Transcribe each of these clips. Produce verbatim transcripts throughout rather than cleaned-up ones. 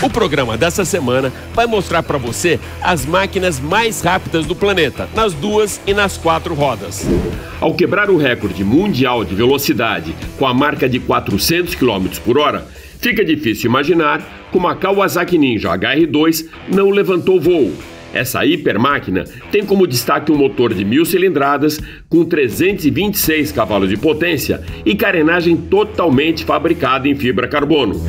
O programa dessa semana vai mostrar para você as máquinas mais rápidas do planeta, nas duas e nas quatro rodas. Ao quebrar o recorde mundial de velocidade com a marca de quatrocentos quilômetros por hora, fica difícil imaginar como a Kawasaki Ninja H R dois não levantou voo. Essa hipermáquina tem como destaque um motor de mil cilindradas com trezentos e vinte e seis cavalos de potência e carenagem totalmente fabricada em fibra carbono.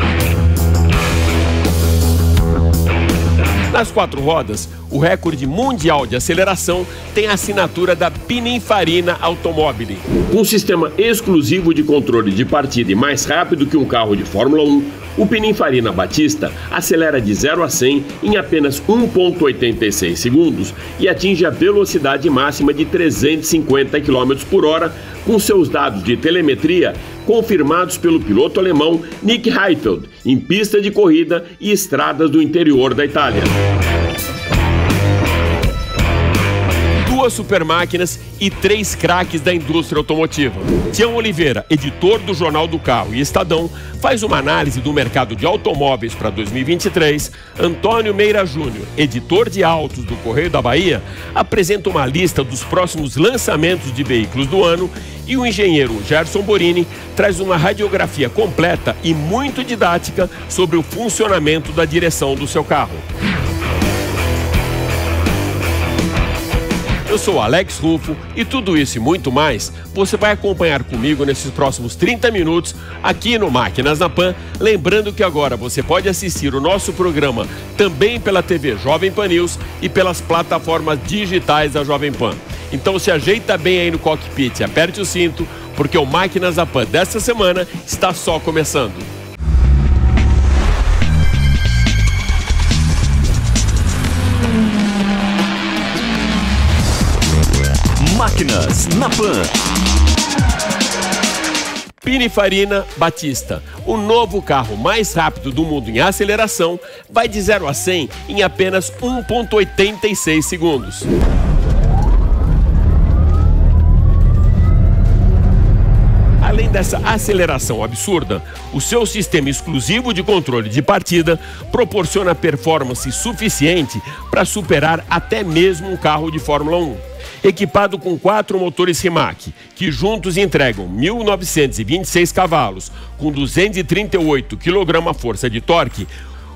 Nas quatro rodas, o recorde mundial de aceleração tem a assinatura da Pininfarina Automobili. Com um sistema exclusivo de controle de partida e mais rápido que um carro de Fórmula um, o Pininfarina Battista acelera de zero a cem em apenas um vírgula oitenta e seis segundos e atinge a velocidade máxima de trezentos e cinquenta quilômetros por hora com seus dados de telemetria confirmados pelo piloto alemão Nick Heidfeld em pista de corrida e estradas do interior da Itália. Duas supermáquinas e três craques da indústria automotiva. Tião Oliveira, editor do Jornal do Carro e Estadão, faz uma análise do mercado de automóveis para dois mil e vinte e três. Antônio Meira Júnior, editor de autos do Correio da Bahia, apresenta uma lista dos próximos lançamentos de veículos do ano e o engenheiro Gerson Borini traz uma radiografia completa e muito didática sobre o funcionamento da direção do seu carro. Eu sou Alex Ruffo e tudo isso e muito mais você vai acompanhar comigo nesses próximos trinta minutos aqui no Máquinas na Pan. Lembrando que agora você pode assistir o nosso programa também pela T V Jovem Pan News e pelas plataformas digitais da Jovem Pan. Então se ajeita bem aí no cockpit e aperte o cinto, porque o Máquinas na Pan desta semana está só começando. Máquinas na Pan. Pininfarina Battista, o novo carro mais rápido do mundo em aceleração, vai de zero a cem em apenas um vírgula oitenta e seis segundos. Além dessa aceleração absurda, o seu sistema exclusivo de controle de partida proporciona performance suficiente para superar até mesmo um carro de Fórmula um. Equipado com quatro motores Rimac, que juntos entregam mil novecentos e vinte e seis cavalos, com duzentos e trinta e oito quilos-força de torque,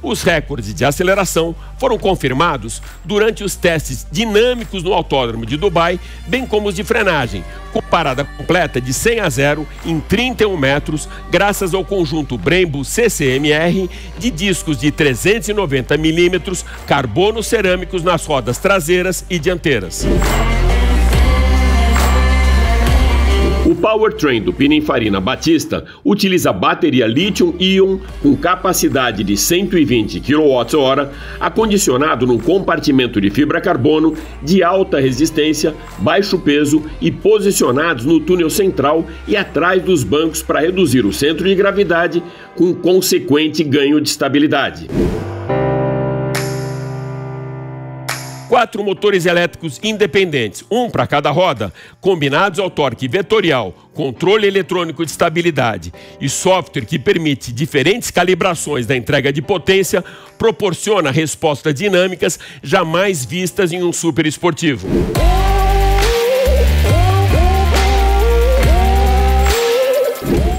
os recordes de aceleração foram confirmados durante os testes dinâmicos no Autódromo de Dubai, bem como os de frenagem, com parada completa de cem a zero em trinta e um metros, graças ao conjunto Brembo C C M R de discos de trezentos e noventa milímetros carbono cerâmicos nas rodas traseiras e dianteiras. O powertrain do Pininfarina Battista utiliza bateria Lithium-Ion com capacidade de cento e vinte quilowatts-hora, acondicionado num compartimento de fibra carbono de alta resistência, baixo peso e posicionados no túnel central e atrás dos bancos para reduzir o centro de gravidade com consequente ganho de estabilidade. Quatro motores elétricos independentes, um para cada roda, combinados ao torque vetorial, controle eletrônico de estabilidade e software que permite diferentes calibrações da entrega de potência, proporciona respostas dinâmicas jamais vistas em um super esportivo.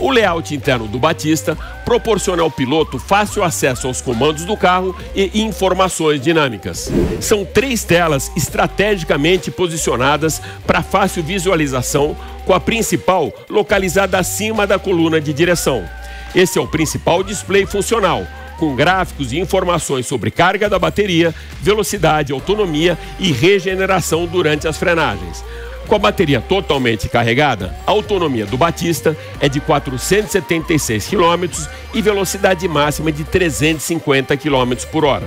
O layout interno do Battista proporciona ao piloto fácil acesso aos comandos do carro e informações dinâmicas. São três telas estrategicamente posicionadas para fácil visualização, com a principal localizada acima da coluna de direção. Esse é o principal display funcional, com gráficos e informações sobre carga da bateria, velocidade, autonomia e regeneração durante as frenagens. Com a bateria totalmente carregada, a autonomia do Battista é de quatrocentos e setenta e seis quilômetros e velocidade máxima de trezentos e cinquenta quilômetros por hora.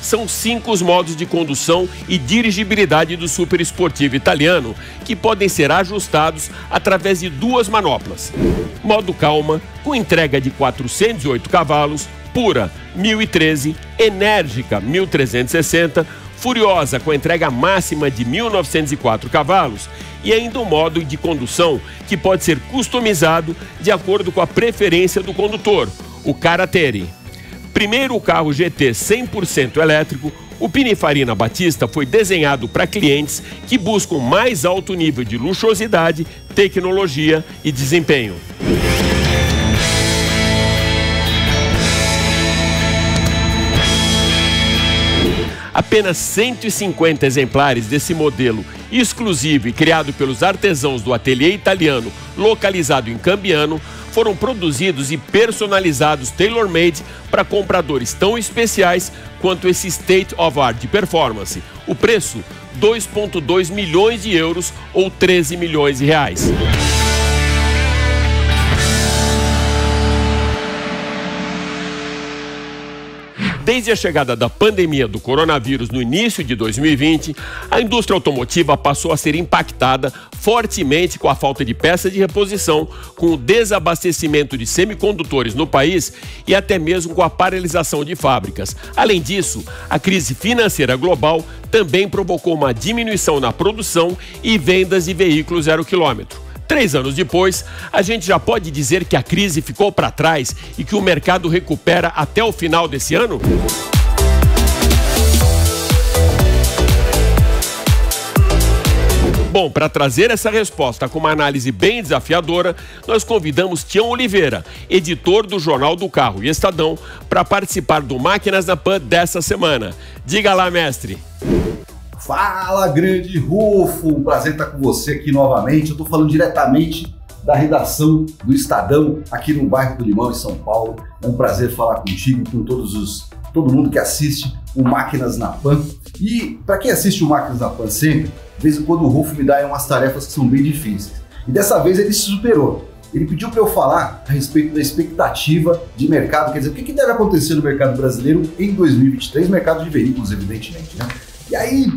São cinco os modos de condução e dirigibilidade do super esportivo italiano, que podem ser ajustados através de duas manoplas. Modo calma, com entrega de quatrocentos e oito cavalos, pura, mil e treze, enérgica, mil trezentos e sessenta, Furiosa com entrega máxima de mil novecentos e quatro cavalos e ainda um modo de condução que pode ser customizado de acordo com a preferência do condutor, o Carattere. Primeiro carro G T cem por cento elétrico, o Pininfarina Battista foi desenhado para clientes que buscam mais alto nível de luxuosidade, tecnologia e desempenho. Apenas cento e cinquenta exemplares desse modelo exclusivo e criado pelos artesãos do ateliê italiano localizado em Cambiano foram produzidos e personalizados tailor-made para compradores tão especiais quanto esse State of Art de performance. O preço, dois vírgula dois milhões de euros ou treze milhões de reais. Desde a chegada da pandemia do coronavírus no início de dois mil e vinte, a indústria automotiva passou a ser impactada fortemente com a falta de peças de reposição, com o desabastecimento de semicondutores no país e até mesmo com a paralisação de fábricas. Além disso, a crise financeira global também provocou uma diminuição na produção e vendas de veículos zero quilômetro. Três anos depois, a gente já pode dizer que a crise ficou para trás e que o mercado recupera até o final desse ano? Bom, para trazer essa resposta com uma análise bem desafiadora, nós convidamos Tião Oliveira, editor do Jornal do Carro e Estadão, para participar do Máquinas na Pan dessa semana. Diga lá, mestre! Fala, grande Ruffo! Um prazer estar com você aqui novamente. Eu estou falando diretamente da redação do Estadão, aqui no bairro do Limão, em São Paulo. É um prazer falar contigo e com todos os, todo mundo que assiste o Máquinas na Pan. E para quem assiste o Máquinas na Pan sempre, de vez em quando o Ruffo me dá umas tarefas que são bem difíceis. E dessa vez ele se superou. Ele pediu para eu falar a respeito da expectativa de mercado, quer dizer, o que deve acontecer no mercado brasileiro em dois mil e vinte e três, mercado de veículos, evidentemente, né? E aí,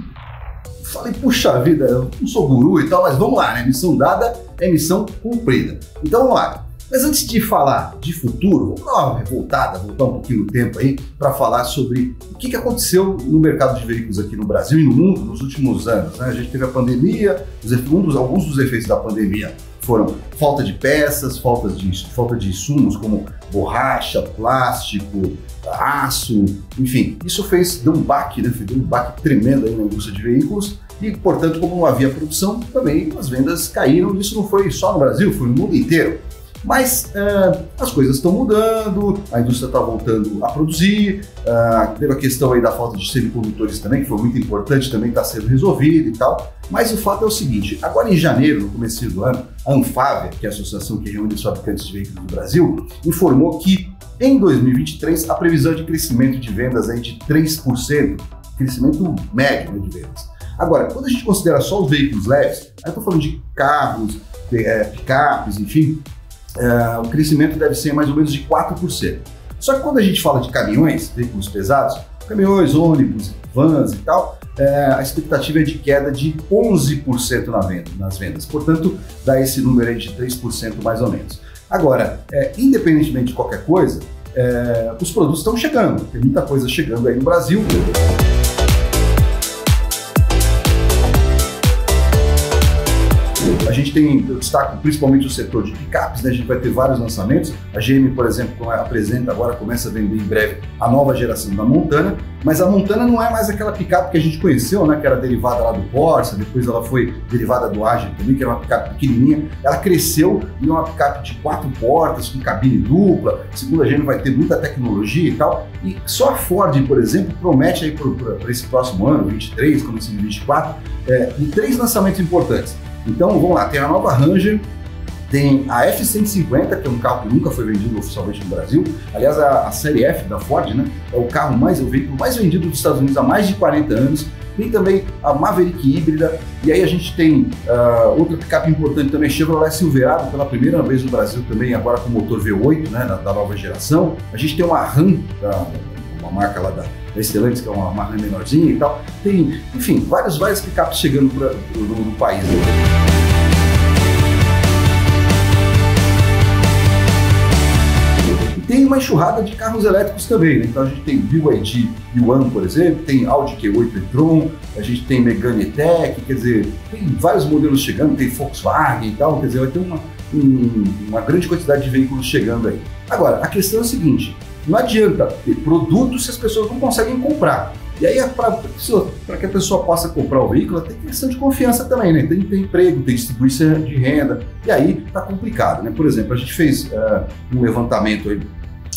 falei, puxa vida, eu não sou guru e tal, mas vamos lá, né? Missão dada é missão cumprida. Então vamos lá. Mas antes de falar de futuro, vamos dar uma revoltada, voltar um pouquinho no tempo aí, para falar sobre o que aconteceu no mercado de veículos aqui no Brasil e no mundo nos últimos anos, né? A gente teve a pandemia, um dos, alguns dos efeitos da pandemia foram falta de peças, falta de, falta de insumos como borracha, plástico, aço, enfim. Isso fez, deu um baque, né? Deu um baque tremendo aí na indústria de veículos e, portanto, como não havia produção, também as vendas caíram. Isso não foi só no Brasil, foi no mundo inteiro. Mas uh, as coisas estão mudando, a indústria está voltando a produzir, uh, teve a questão aí da falta de semicondutores também, que foi muito importante, também está sendo resolvida e tal. Mas o fato é o seguinte, agora em janeiro, no começo do ano, a Anfavea, que é a associação que reúne os fabricantes de veículos do Brasil, informou que em dois mil e vinte e três a previsão de crescimento de vendas é de três por cento, crescimento médio de vendas. Agora, quando a gente considera só os veículos leves, aí estou falando de carros, de, é, picapes, enfim, Uh, o crescimento deve ser mais ou menos de quatro por cento. Só que quando a gente fala de caminhões, veículos pesados, caminhões, ônibus, vans e tal, uh, a expectativa é de queda de onze por cento na venda, nas vendas. Portanto, dá esse número aí de três por cento mais ou menos. Agora, uh, independentemente de qualquer coisa, uh, os produtos estão chegando. Tem muita coisa chegando aí no Brasil. A gente tem, eu destaco principalmente o setor de picapes, né? A gente vai ter vários lançamentos. A G M, por exemplo, apresenta agora, começa a vender em breve a nova geração da Montana, mas a Montana não é mais aquela picape que a gente conheceu, né? Que era derivada lá do Corsa, depois ela foi derivada do Agile também, que era uma picape pequenininha. Ela cresceu e é uma picape de quatro portas, com cabine dupla. Segundo a G M, vai ter muita tecnologia e tal. E só a Ford, por exemplo, promete aí para esse próximo ano, vinte e três, começo de vinte e quatro, é, em três lançamentos importantes. Então, vamos lá, tem a nova Ranger, tem a F cento e cinquenta, que é um carro que nunca foi vendido oficialmente no Brasil. Aliás, a, a série F da Ford, né, é o carro mais, o veículo mais vendido dos Estados Unidos há mais de quarenta anos. Tem também a Maverick híbrida, e aí a gente tem uh, outra picape importante também, Chevrolet Silverado, pela primeira vez no Brasil também, agora com motor V oito, né, da, da nova geração. A gente tem uma Ram, da, uma marca lá da... da Stellantis, que é uma marca menorzinha e tal. Tem, enfim, vários, vários picapes chegando pra, pro, no, no país. Né? E tem uma enxurrada de carros elétricos também, né? Então a gente tem B Y D Yuan, por exemplo, tem Audi Q oito e-tron, a gente tem Megane E-Tech, quer dizer, tem vários modelos chegando, tem Volkswagen e tal, quer dizer, vai ter uma, um, uma grande quantidade de veículos chegando aí. Agora, a questão é a seguinte, não adianta ter produtos se as pessoas não conseguem comprar. E aí, para que a pessoa possa comprar o veículo, tem questão de confiança também, né? Tem, tem emprego, tem distribuição de renda, e aí tá complicado, né? Por exemplo, a gente fez uh, um levantamento aí,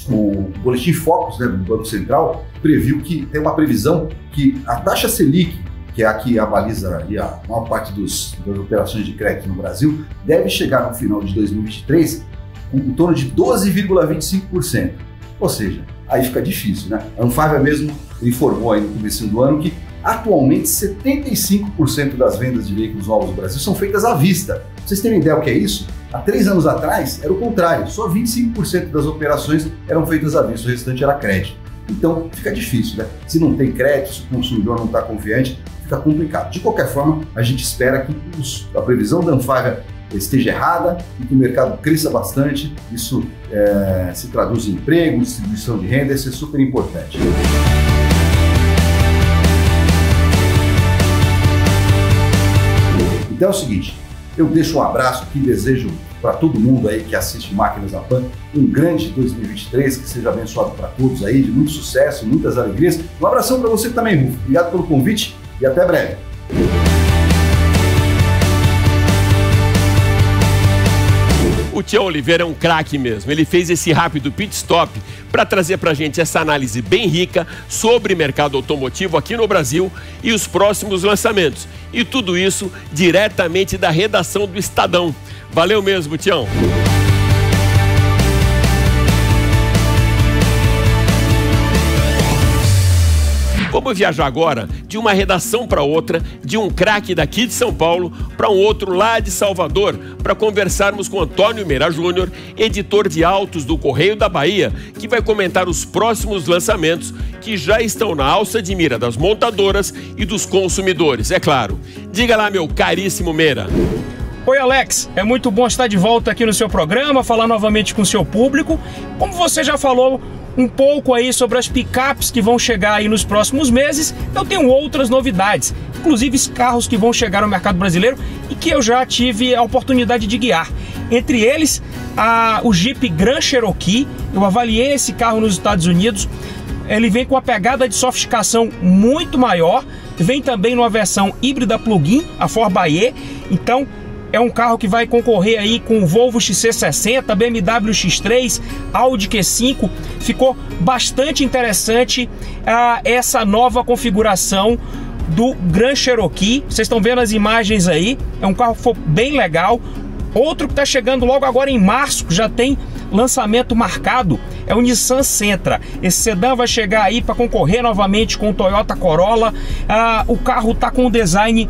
o Boletim Focus, né, do Banco Central, previu que tem uma previsão que a taxa Selic, que é a que avaliza aí a maior parte dos, das operações de crédito no Brasil, deve chegar no final de dois mil e vinte e três com em torno de doze vírgula vinte e cinco por cento. Ou seja, aí fica difícil, né? A Anfavea mesmo informou aí no começo do ano que atualmente setenta e cinco por cento das vendas de veículos novos no Brasil são feitas à vista. Pra vocês terem ideia o que é isso? Há três anos atrás era o contrário, só vinte e cinco por cento das operações eram feitas à vista, o restante era crédito. Então fica difícil, né? Se não tem crédito, se o consumidor não está confiante, fica complicado. De qualquer forma, a gente espera que os, a previsão da Anfavea esteja errada e que o mercado cresça bastante. Isso é, se traduz em emprego, distribuição de renda, isso é super importante. Então é o seguinte, eu deixo um abraço aqui, desejo para todo mundo aí que assiste Máquinas da Pan um grande dois mil e vinte e três, que seja abençoado para todos aí, de muito sucesso, muitas alegrias. Um abração para você também, Ruffo. Obrigado pelo convite e até breve. O Tião Oliveira é um craque mesmo. Ele fez esse rápido pit stop para trazer para a gente essa análise bem rica sobre mercado automotivo aqui no Brasil e os próximos lançamentos. E tudo isso diretamente da redação do Estadão. Valeu mesmo, Tião. Vamos viajar agora de uma redação para outra, de um craque daqui de São Paulo para um outro lá de Salvador, para conversarmos com Antônio Meira Júnior, editor de autos do Correio da Bahia, que vai comentar os próximos lançamentos que já estão na alça de mira das montadoras e dos consumidores, é claro. Diga lá, meu caríssimo Meira. Oi, Alex, é muito bom estar de volta aqui no seu programa, falar novamente com o seu público. Como você já falou um pouco aí sobre as picapes que vão chegar aí nos próximos meses, eu tenho outras novidades, inclusive carros que vão chegar ao mercado brasileiro e que eu já tive a oportunidade de guiar. Entre eles, a, o Jeep Grand Cherokee. Eu avaliei esse carro nos Estados Unidos, ele vem com uma pegada de sofisticação muito maior, vem também numa versão híbrida plug-in, a Ford Bahia, então é um carro que vai concorrer aí com o Volvo X C sessenta, B M W X três, Audi Q cinco. Ficou bastante interessante ah, essa nova configuração do Grand Cherokee. Vocês estão vendo as imagens aí, é um carro que foi bem legal. Outro que está chegando logo agora em março, que já tem lançamento marcado, é o Nissan Sentra. Esse sedã vai chegar aí para concorrer novamente com o Toyota Corolla. Ah, o carro está com um design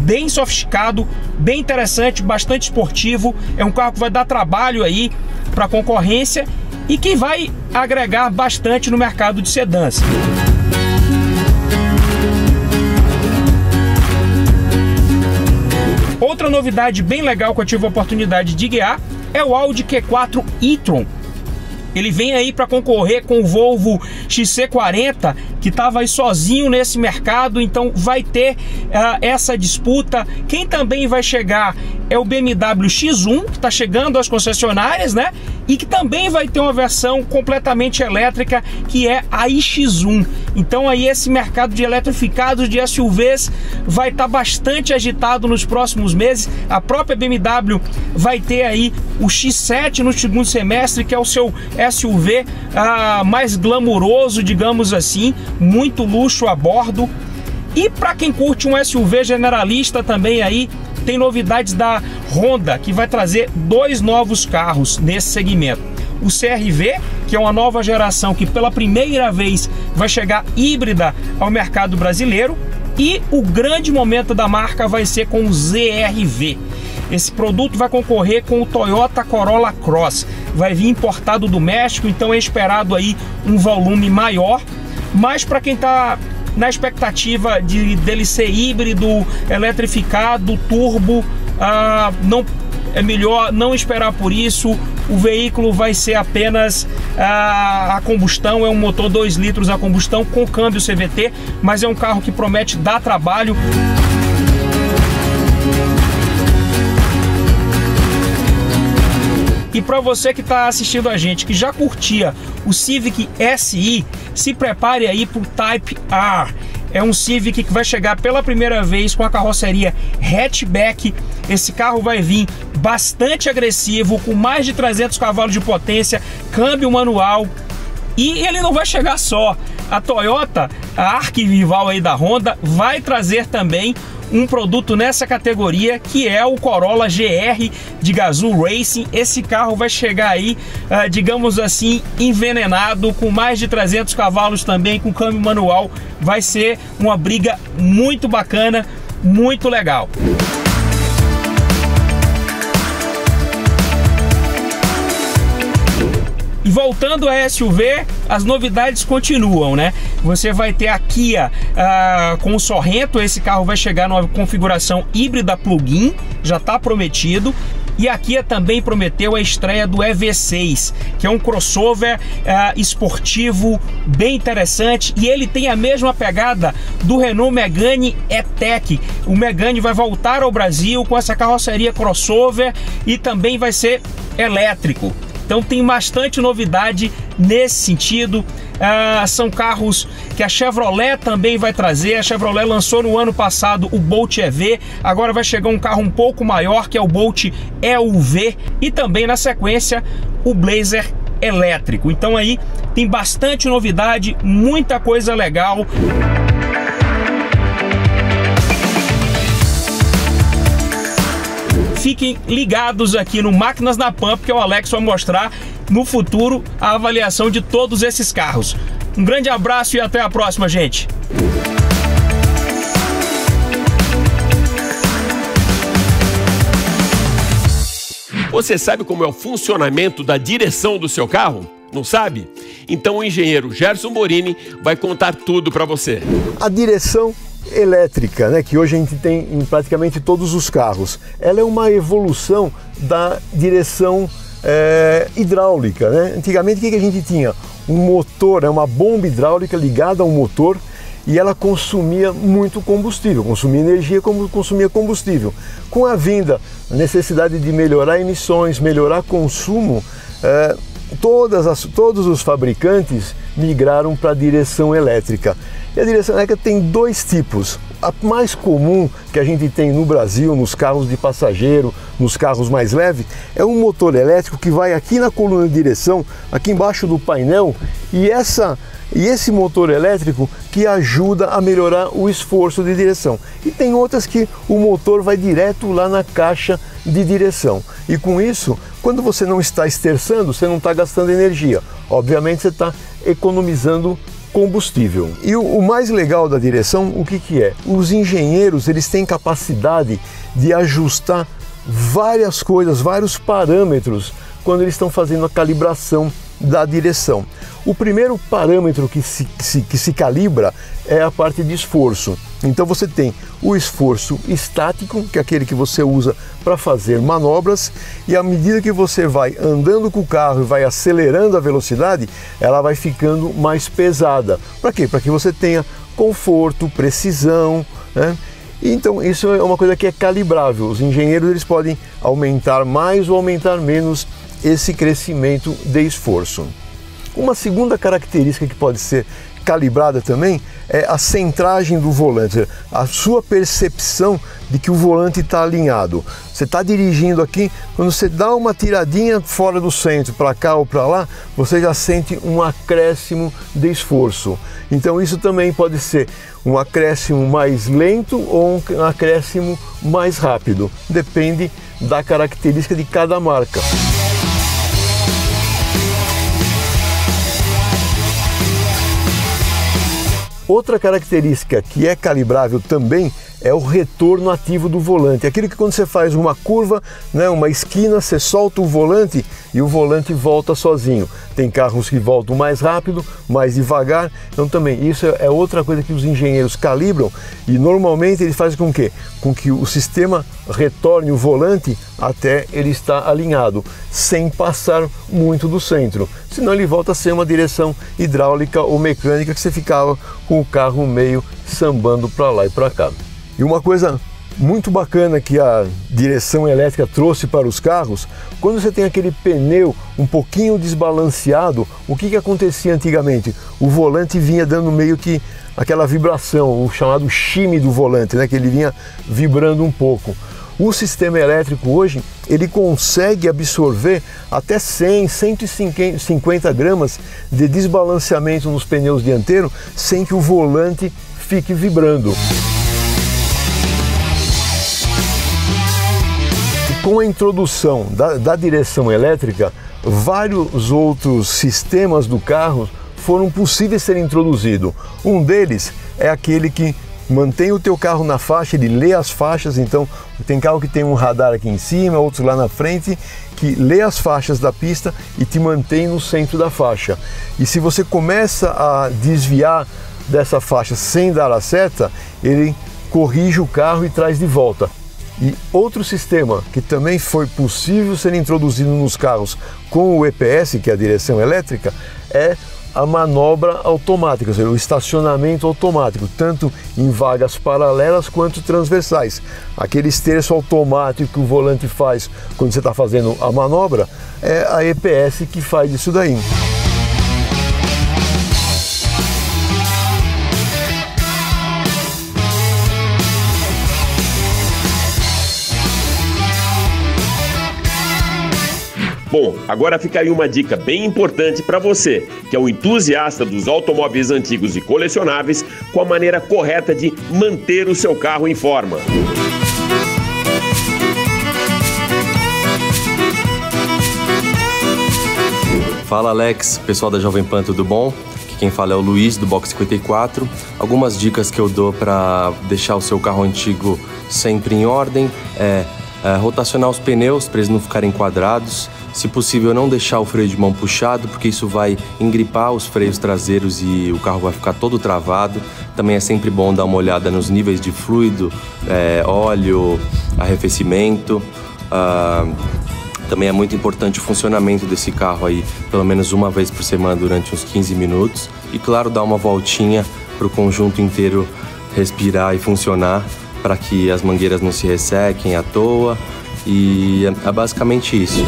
bem sofisticado, bem interessante, bastante esportivo. É um carro que vai dar trabalho aí para a concorrência e que vai agregar bastante no mercado de sedãs. Outra novidade bem legal que eu tive a oportunidade de guiar é o Audi Q quatro e-tron. Ele vem aí para concorrer com o Volvo X C quarenta, que estava aí sozinho nesse mercado, então vai ter uh, essa disputa. Quem também vai chegar é o B M W X um, que está chegando às concessionárias, né? E que também vai ter uma versão completamente elétrica, que é a iX um. Então aí esse mercado de eletrificados, de S U Vs, vai estar tá bastante agitado nos próximos meses. A própria B M W vai ter aí o X sete no segundo semestre, que é o seu S U V ah, mais glamouroso, digamos assim, muito luxo a bordo. E para quem curte um S U V generalista também aí, tem novidades da Honda, que vai trazer dois novos carros nesse segmento. O C R V, que é uma nova geração que pela primeira vez vai chegar híbrida ao mercado brasileiro, e o grande momento da marca vai ser com o Z R V. Esse produto vai concorrer com o Toyota Corolla Cross, vai vir importado do México, então é esperado aí um volume maior, mas para quem está na expectativa de dele ser híbrido, eletrificado, turbo, ah, não é melhor não esperar por isso. O veículo vai ser apenas a, a combustão, é um motor dois litros a combustão com câmbio C V T, mas é um carro que promete dar trabalho. E para você que está assistindo a gente, que já curtia o Civic S I, se prepare aí para o Type R. É um Civic que vai chegar pela primeira vez com a carroceria hatchback. Esse carro vai vir bastante agressivo, com mais de trezentos cavalos de potência, câmbio manual. E ele não vai chegar só. A Toyota, a arquirrival aí da Honda, vai trazer também um produto nessa categoria, que é o Corolla G R de Gazoo Racing. Esse carro vai chegar aí, digamos assim, envenenado, com mais de trezentos cavalos também, com câmbio manual. Vai ser uma briga muito bacana, muito legal. E voltando a S U V, as novidades continuam, né? Você vai ter a Kia uh, com o Sorrento. Esse carro vai chegar numa configuração híbrida plug-in, já está prometido. E a Kia também prometeu a estreia do E V seis, que é um crossover uh, esportivo bem interessante, e ele tem a mesma pegada do Renault Megane E-Tech. O Megane vai voltar ao Brasil com essa carroceria crossover e também vai ser elétrico. Então tem bastante novidade nesse sentido. Ah, são carros que a Chevrolet também vai trazer. A Chevrolet lançou no ano passado o Bolt E V, agora vai chegar um carro um pouco maior, que é o Bolt E U V, e também na sequência o Blazer elétrico. Então aí tem bastante novidade, muita coisa legal. Fiquem ligados aqui no Máquinas na Pampa, que o Alex vai mostrar no futuro a avaliação de todos esses carros. Um grande abraço e até a próxima, gente! Você sabe como é o funcionamento da direção do seu carro? Não sabe? Então o engenheiro Gerson Borini vai contar tudo para você. A direção elétrica, né, que hoje a gente tem em praticamente todos os carros, ela é uma evolução da direção é, hidráulica, né? Antigamente o que, que a gente tinha? Um motor, uma bomba hidráulica ligada a um motor, e ela consumia muito combustível, consumia energia como consumia combustível. Com a vinda, a necessidade de melhorar emissões, melhorar consumo, é, todas as, todos os fabricantes migraram para a direção elétrica. E a direção elétrica tem dois tipos. A mais comum que a gente tem no Brasil, nos carros de passageiro, nos carros mais leves, é um motor elétrico que vai aqui na coluna de direção, aqui embaixo do painel, e, essa, e esse motor elétrico que ajuda a melhorar o esforço de direção. E tem outras que o motor vai direto lá na caixa de direção. E com isso, quando você não está esterçando, você não está gastando energia. Obviamente você está economizando combustível. E o, o mais legal da direção, o que que é? Os engenheiros, eles têm capacidade de ajustar várias coisas, vários parâmetros, quando eles estão fazendo a calibração da direção. O primeiro parâmetro que se, que se, que se calibra é a parte de esforço. Então você tem o esforço estático, que é aquele que você usa para fazer manobras, e à medida que você vai andando com o carro e vai acelerando a velocidade, ela vai ficando mais pesada. Para quê? Para que você tenha conforto, precisão, né? Então isso é uma coisa que é calibrável. Os engenheiros, eles podem aumentar mais ou aumentar menos esse crescimento de esforço. Uma segunda característica que pode ser calibrada também é a centragem do volante, a sua percepção de que o volante está alinhado. Você está dirigindo aqui, quando você dá uma tiradinha fora do centro, para cá ou para lá, você já sente um acréscimo de esforço. Então isso também pode ser um acréscimo mais lento ou um acréscimo mais rápido, depende da característica de cada marca. Outra característica que é calibrável também é o retorno ativo do volante. Aquilo que quando você faz uma curva, né, uma esquina, você solta o volante e o volante volta sozinho. Tem carros que voltam mais rápido, mais devagar. Então também isso é outra coisa que os engenheiros calibram e normalmente ele faz com que, com que o sistema retorne o volante até ele estar alinhado, sem passar muito do centro. Senão ele volta a ser uma direção hidráulica ou mecânica que você ficava com o carro meio sambando para lá e para cá. E uma coisa muito bacana que a direção elétrica trouxe para os carros, quando você tem aquele pneu um pouquinho desbalanceado, o que que acontecia antigamente? O volante vinha dando meio que aquela vibração, o chamado shimmy do volante, né? Que ele vinha vibrando um pouco. O sistema elétrico hoje, ele consegue absorver até cem, cento e cinquenta gramas de desbalanceamento nos pneus dianteiros sem que o volante fique vibrando. Com a introdução da, da direção elétrica, vários outros sistemas do carro foram possíveis serem introduzidos. Um deles é aquele que mantém o teu carro na faixa, ele lê as faixas, então tem carro que tem um radar aqui em cima, outro lá na frente, que lê as faixas da pista e te mantém no centro da faixa. E se você começa a desviar dessa faixa sem dar a seta, ele corrige o carro e traz de volta. E outro sistema que também foi possível ser introduzido nos carros com o E P S, que é a direção elétrica, é a manobra automática, ou seja, o estacionamento automático, tanto em vagas paralelas quanto transversais. Aquele esterço automático que o volante faz quando você está fazendo a manobra, é a E P S que faz isso daí. Bom, agora fica aí uma dica bem importante para você, que é um entusiasta dos automóveis antigos e colecionáveis, com a maneira correta de manter o seu carro em forma. Fala Alex, pessoal da Jovem Pan, tudo bom? Aqui quem fala é o Luiz, do Box cinquenta e quatro. Algumas dicas que eu dou para deixar o seu carro antigo sempre em ordem é, é rotacionar os pneus para eles não ficarem quadrados. Se possível, não deixar o freio de mão puxado, porque isso vai engripar os freios traseiros e o carro vai ficar todo travado. Também é sempre bom dar uma olhada nos níveis de fluido, é, óleo, arrefecimento. Ah, também é muito importante o funcionamento desse carro aí, pelo menos uma vez por semana durante uns quinze minutos. E claro, dar uma voltinha para o conjunto inteiro respirar e funcionar, para que as mangueiras não se ressequem à toa. E é basicamente isso.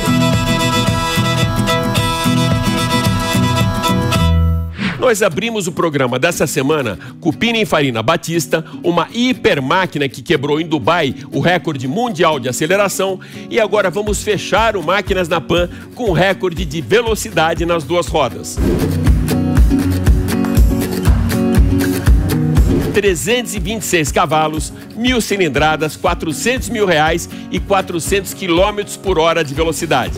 Nós abrimos o programa dessa semana com Pininfarina Battista, uma hipermáquina que quebrou em Dubai o recorde mundial de aceleração, e agora vamos fechar o Máquinas na Pan com o recorde de velocidade nas duas rodas. trezentos e vinte e seis cavalos, mil cilindradas, quatrocentos mil reais e quatrocentos quilômetros por hora de velocidade.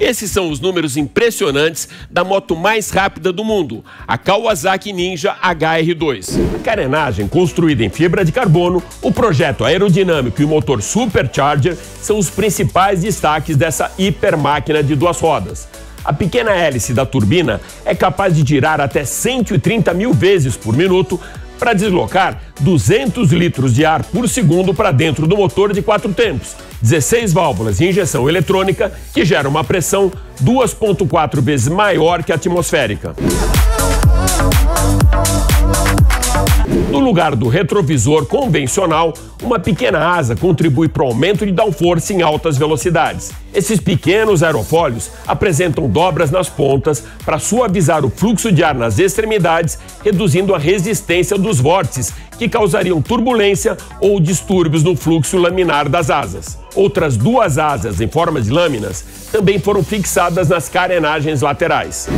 Esses são os números impressionantes da moto mais rápida do mundo, a Kawasaki Ninja H R dois. A carenagem construída em fibra de carbono, o projeto aerodinâmico e o motor Supercharger são os principais destaques dessa hipermáquina de duas rodas. A pequena hélice da turbina é capaz de girar até cento e trinta mil vezes por minuto para deslocar duzentos litros de ar por segundo para dentro do motor de quatro tempos, dezesseis válvulas de injeção eletrônica que gera uma pressão duas vírgula quatro vezes maior que a atmosférica. No lugar do retrovisor convencional, uma pequena asa contribui para o aumento de downforce em altas velocidades. Esses pequenos aerofólios apresentam dobras nas pontas para suavizar o fluxo de ar nas extremidades, reduzindo a resistência dos vórtices, que causariam turbulência ou distúrbios no fluxo laminar das asas. Outras duas asas em forma de lâminas também foram fixadas nas carenagens laterais.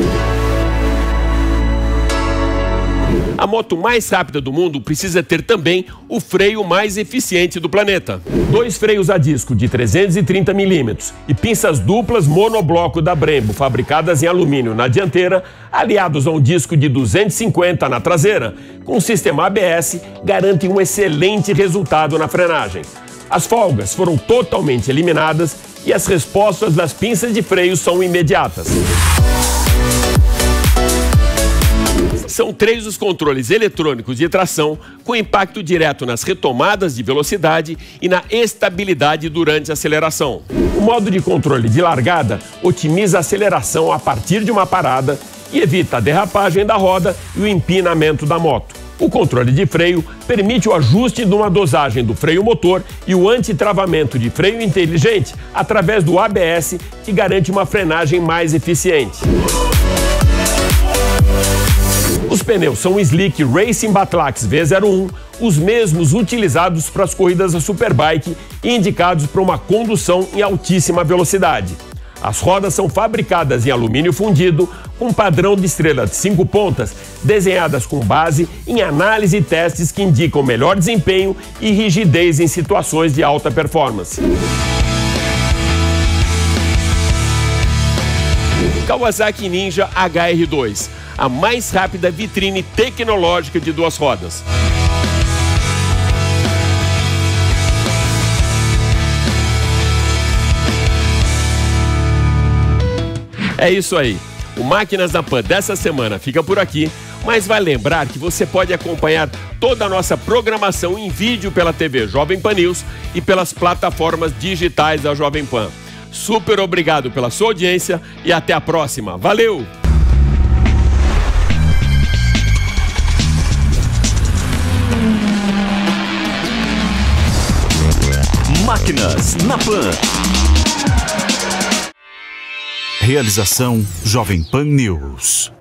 A a moto mais rápida do mundo precisa ter também o freio mais eficiente do planeta. Dois freios a disco de trezentos e trinta milímetros e pinças duplas monobloco da Brembo, fabricadas em alumínio na dianteira, aliados a um disco de duzentos e cinquenta na traseira, com sistema A B S, garantem um excelente resultado na frenagem. As folgas foram totalmente eliminadas e as respostas das pinças de freio são imediatas. São três os controles eletrônicos de tração com impacto direto nas retomadas de velocidade e na estabilidade durante a aceleração. O modo de controle de largada otimiza a aceleração a partir de uma parada e evita a derrapagem da roda e o empinamento da moto. O controle de freio permite o ajuste de uma dosagem do freio motor e o antitravamento de freio inteligente através do A B S, que garante uma frenagem mais eficiente. Os pneus são Slick Racing Batlax V zero um, os mesmos utilizados para as corridas a Superbike e indicados para uma condução em altíssima velocidade. As rodas são fabricadas em alumínio fundido, com padrão de estrela de cinco pontas, desenhadas com base em análise e testes que indicam melhor desempenho e rigidez em situações de alta performance. Kawasaki Ninja H R dois, a mais rápida vitrine tecnológica de duas rodas. É isso aí. O Máquinas da Pan dessa semana fica por aqui, mas vai lembrar que você pode acompanhar toda a nossa programação em vídeo pela T V Jovem Pan News e pelas plataformas digitais da Jovem Pan. Super obrigado pela sua audiência e até a próxima. Valeu! Máquinas na Pan. Realização Jovem Pan News.